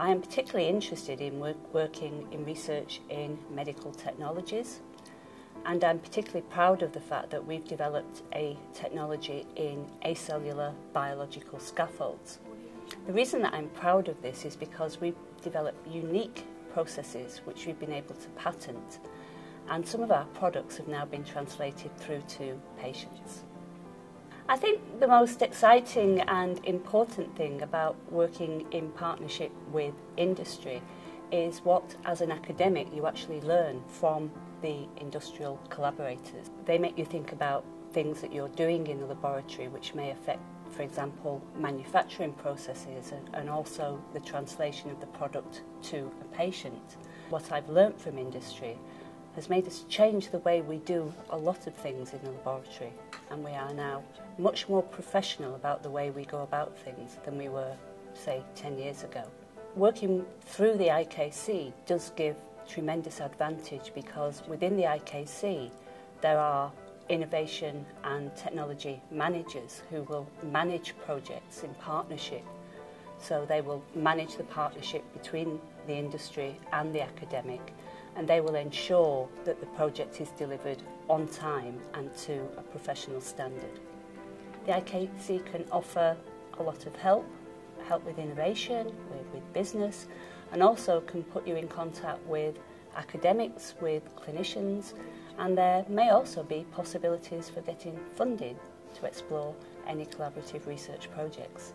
I am particularly interested in working in research in medical technologies, and I'm particularly proud of the fact that we've developed a technology in acellular biological scaffolds. The reason that I'm proud of this is because we've developed unique processes which we've been able to patent, and some of our products have now been translated through to patients. I think the most exciting and important thing about working in partnership with industry is what, as an academic, you actually learn from the industrial collaborators. They make you think about things that you're doing in the laboratory which may affect, for example, manufacturing processes and also the translation of the product to a patient. What I've learnt from industry has made us change the way we do a lot of things in the laboratory, and we are now much more professional about the way we go about things than we were, say, 10 years ago. Working through the IKC does give tremendous advantage, because within the IKC there are innovation and technology managers who will manage projects in partnership. So they will manage the partnership between the industry and the academic, and they will ensure that the project is delivered on time and to a professional standard. The IKC can offer a lot of help with innovation, with business, and also can put you in contact with academics, with clinicians, and there may also be possibilities for getting funding to explore any collaborative research projects.